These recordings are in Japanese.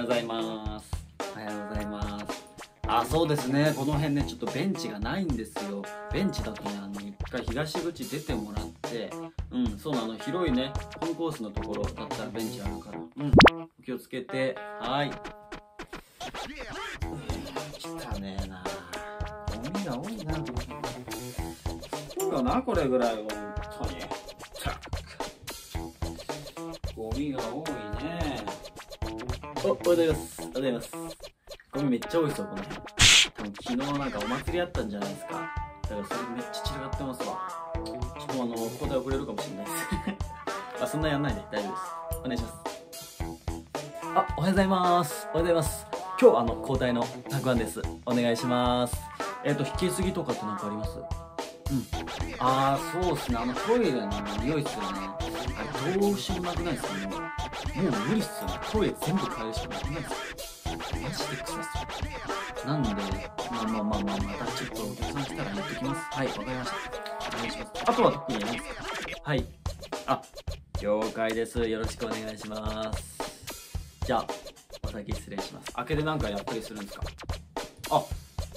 ようございます。おはようございます。あ、そうですね、この辺ねちょっとベンチがないんですよ。ベンチだとね、一回東口出てもらって、うん、そうなの、広いねコンコースのところだったらベンチあるから、うん、気をつけて。はい、汚ねえな、ゴミが多いな。そうだな、これぐらいは本当にゴミが多いね。おはようございます。おはようございます。ゴミめっちゃ多いっすよ、この辺。多分昨日なんかお祭りあったんじゃないですか。だからそれめっちゃ散らかってますわ。ちょっとここで溢れるかもしれないです。あ、そんなやんないで大丈夫です。お願いします。あ、おはようございます。おはようございます。今日交代のたくあんです。お願いします。引き継ぎとかって何かあります？うん、ああそうっすね、トイレの匂いっすよね。あれどうしようもなくないっすかね。もう無理っすよね、トイレ全部変えるしかなくないっすよ。マジで臭いっすよ。なんでまたちょっとお客さん来たらやってきます。はい、わかりました。お願いします。あとは特にないですか？はい、あ、了解です。よろしくお願いします。じゃあお先失礼します。明けでなんかやったりするんですか？あ、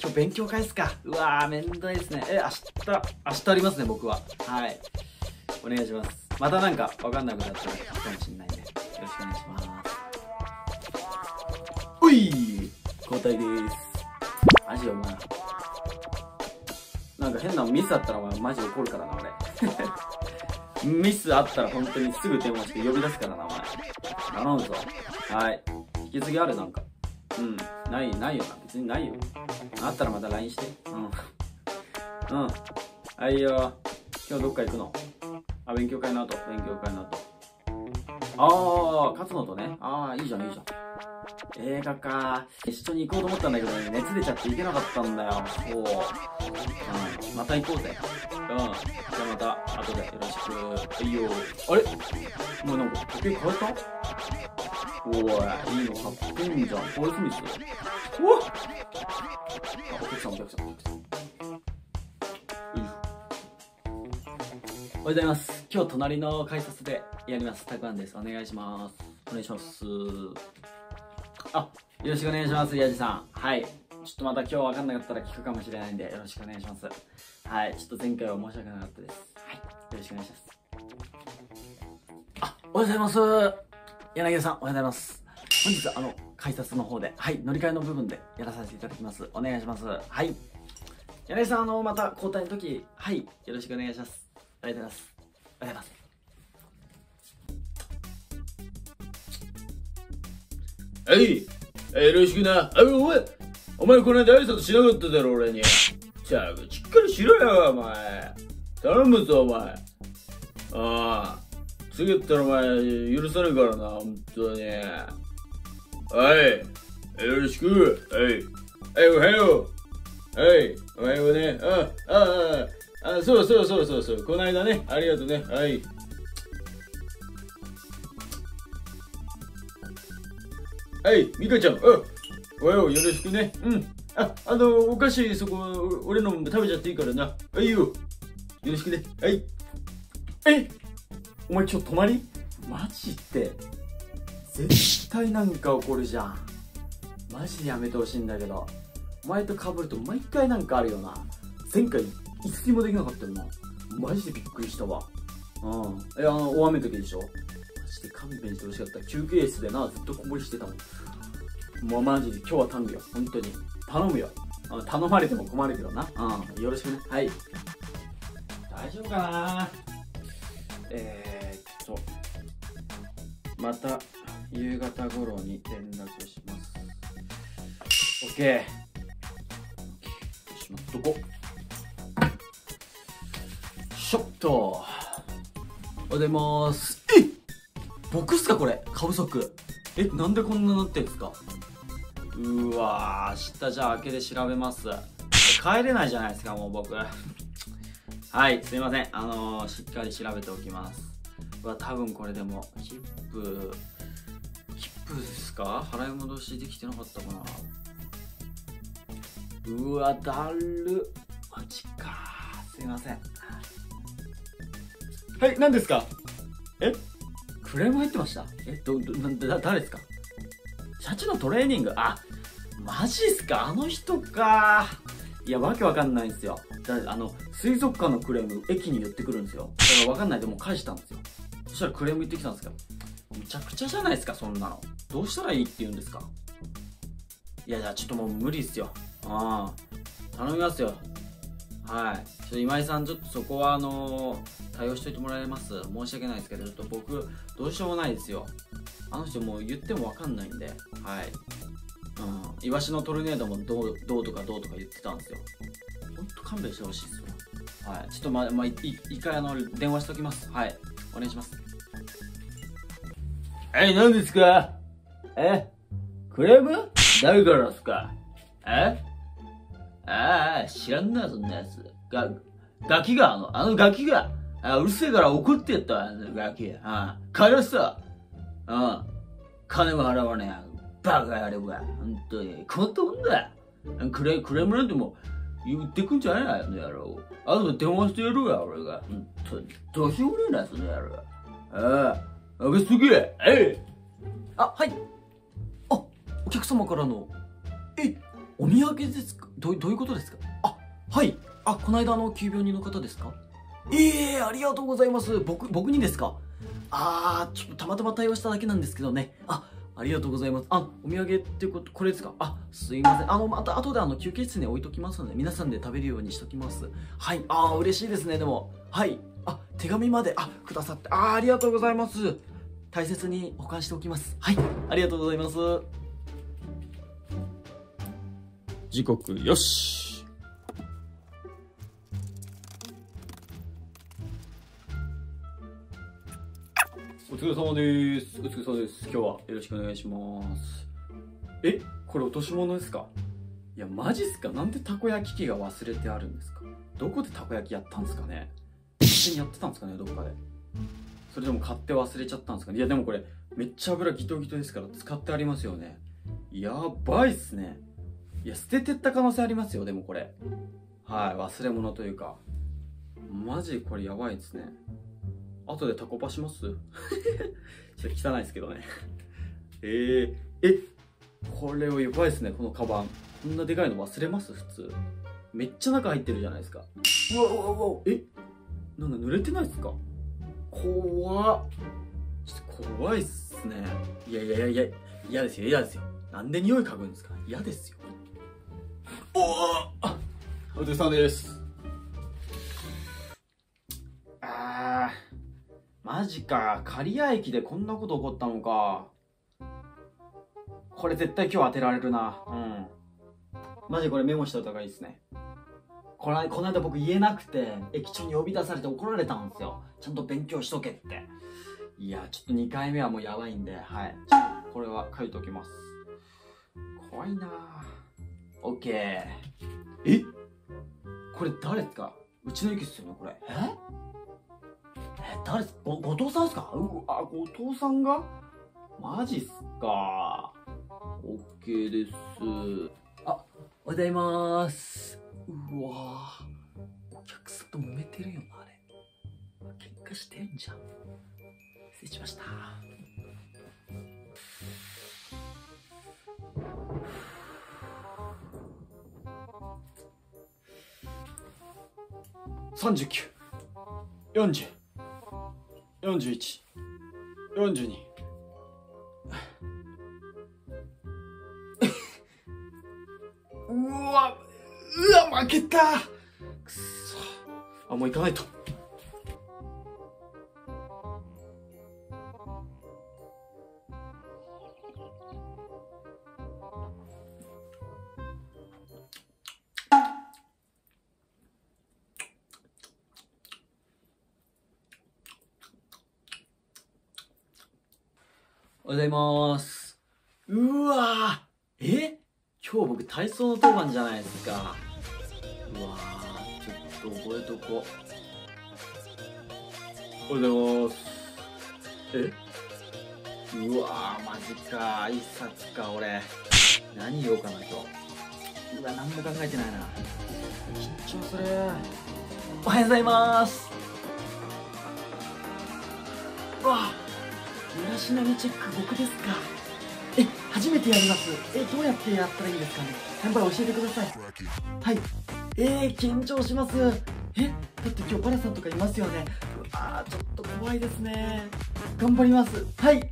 今日勉強会ですか。うわー、めんどいですね。明日ありますね、僕は。はい。お願いします。またなんかわかんなくなったら聞くかもしれないんで、よろしくお願いします。うい交代でーす。マジでお前。なんか変なミスあったらお前マジ怒るからな、俺。ミスあったら本当にすぐ電話して呼び出すからな、お前。頼むぞ。はい。引き継ぎあるなんか。うん。ないよな。別にないよ。あったらまた LINE して。うん。うん。はいよ。今日どっか行くの？あ、勉強会の後。ああ、勝野とね。ああ、いいじゃん。映画か。一緒に行こうと思ったんだけどね、熱出ちゃって行けなかったんだよ。そう。うん。また行こうぜ。うん。じゃあまた、後でよろしく。はいよ。あれ？もうなんか、時計変えた？おー、いいの買ってんじゃん。こういうふうにして。うわっ！あ、お客さん。おはようございます。今日隣の改札でやります。たくあんです。お願いします。お願いします。あ、よろしくお願いします、やじさん。はい。ちょっとまた今日わかんなかったら聞くかもしれないんで、よろしくお願いします。はい。ちょっと前回は申し訳なかったです。はい。よろしくお願いします。あ、おはようございます。柳田さん、おはようございます。本日は改札の方で、はい、乗り換えの部分でやらさせていただきます。お願いします。はい。柳田さん、また交代の時、はい、よろしくお願いします。ありがとうございます。ありがとうございます。はい、よろしくな。あ、お前この間挨拶しなかっただろ、俺に。ったく、しっかりしろよ、お前。頼むぞ、お前。ああ、次やったらお前、許さないからな、ほんとに。はい、よろしく。はい、おはよう。はい、おはようね。あ、そう、こないだね、ありがとうね、はい。はい、ミカちゃん、おはよう、よろしくね、うん。あ、お菓子、そこ、俺の食べちゃっていいからな、はいよ、よろしくね、はい。お前、今日泊まり？マジで、絶対なんか怒るじゃん。マジでやめてほしいんだけど、お前とかぶると毎回なんかあるよな、前回。いつにもできなかったよな。マジでびっくりしたわ。うん。いや、大雨の時でしょ。マジで勘弁してほしかった。休憩室でな、ずっとこもりしてたもん。もうマジで今日は頼むよ。本当に。頼むよ。頼まれても困るけどな。うん。よろしくね。はい。大丈夫かな？また夕方頃に連絡します。OK。しまっとこう。ちょっとおはようございます。僕っすか、これ過不足。なんでこんななってるんですか？うわー、明日じゃあ明けで調べます。帰れないじゃないですか、もう僕。はい、すいません。しっかり調べておきます。うわ、多分これでもヒップですか？払い戻しできてなかったかな。うわ、だるマジか。すいません。はい、何ですか？クレーム入ってました？誰ですか？シャチのトレーニング、あ、マジっすか、あの人か。いや、わけわかんないんですよ。水族館のクレーム、駅に寄ってくるんですよ。だからわかんないでも返したんですよ。そしたらクレーム言ってきたんですけど、むちゃくちゃじゃないですか、そんなの。どうしたらいいって言うんですか。いや、じゃあちょっともう無理っすよ。頼みますよ。はい。ちょっと今井さん、ちょっとそこは対応しといてもらえます。申し訳ないですけど、ちょっと僕、どうしようもないですよ。あの人もう言ってもわかんないんで、はい。イワシのトルネードもどうとか言ってたんですよ。ほんと勘弁してほしいっすよ。はい。ちょっと一回電話しときます。はい。お願いします。何ですか？クレーム？誰からっすか？知らんな、そんなやつ。ガキが、あのガキが、うるせえから怒ってやったわ、あのガキ。帰らせた。金も払わねえ。バカやれば、ほんとに。こんなもんだ。クレームなんてもう、言ってくんじゃねえな、その野郎。あと電話してやるわ、俺が。ほんとに。どうしようもねえな、その野郎。あげすぎえ。はい。お客様からの、お土産ですか？どういうことですか？はい。こないだ急病人の方ですか？ありがとうございます。僕にですか？ちょっとたまたま対応しただけなんですけどね。ありがとうございます。お土産ってこと、これですか？すいません。また後で休憩室に置いときますので、皆さんで食べるようにしときます。はい。嬉しいですね、でも。はい。手紙まで、くださって。ありがとうございます。大切に保管しておきます。はい。ありがとうございます。時刻よし。お疲れ様です。お疲れ様です。今日はよろしくお願いします。これ落とし物ですか？いや、マジっすか？なんでたこ焼き器が忘れてあるんですか？どこでたこ焼きやったんですかね？一緒にやってたんですかね、どこかで。それでも買って忘れちゃったんですかね。いや、でもこれ、めっちゃ油ギトギトですから使ってありますよね。やばいっすね。いや、捨ててった可能性ありますよ、でもこれ。はい、忘れ物というか。マジこれやばいですね。後でタコパします？ちょっと汚いですけどね。これはやばいですね、このカバン。こんなでかいの忘れます？普通。めっちゃ中入ってるじゃないですか。うわ、なんか濡れてないですか？怖っ。ちょっと怖いっすね。いや、嫌ですよ、嫌ですよ。なんで匂い嗅ぐんですか？嫌ですよ。お疲れ様です。マジか。刈谷駅でこんなこと起こったのか。これ絶対今日当てられるな。マジこれメモしといた方がいいですね。この間僕言えなくて、駅長に呼び出されて怒られたんですよ。ちゃんと勉強しとけって。いや、ちょっと2回目はもうやばいんで、はい。これは書いておきます。怖いなぁ。オッケー。これ誰ですか？うちの駅っすよね、これ。誰ですか？後藤さんですか？後藤さんが？マジっすか。オッケーです。おはようございます。うわぁ。お客さんと揉めてるよな、あれ。喧嘩してんじゃん。失礼しました。39404142 うわ負けた。くそ、もう行かないと。おはようございます。うわぁ。今日僕体操の当番じゃないですか。うわぁ、ちょっと覚えとこう。おはようございます。うわぁ、マジか。一冊か、俺。何言おうかな、今日。うわ、なんも考えてないな。緊張する。おはようございます。うわぁ。村品にチェック僕ですか。初めてやります。どうやってやったらいいですかね。先輩教えてください。はい。緊張します。だって今日バラさんとかいますよね。うわー、ちょっと怖いですね。頑張ります。はい。教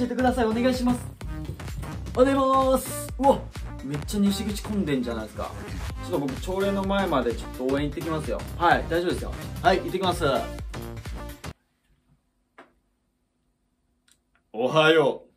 えてください。お願いします。お願いします。うわ、めっちゃ西口混んでんじゃないですか。ちょっと僕朝礼の前までちょっと応援行ってきますよ。はい、大丈夫ですよ。はい、行ってきます。おはよう。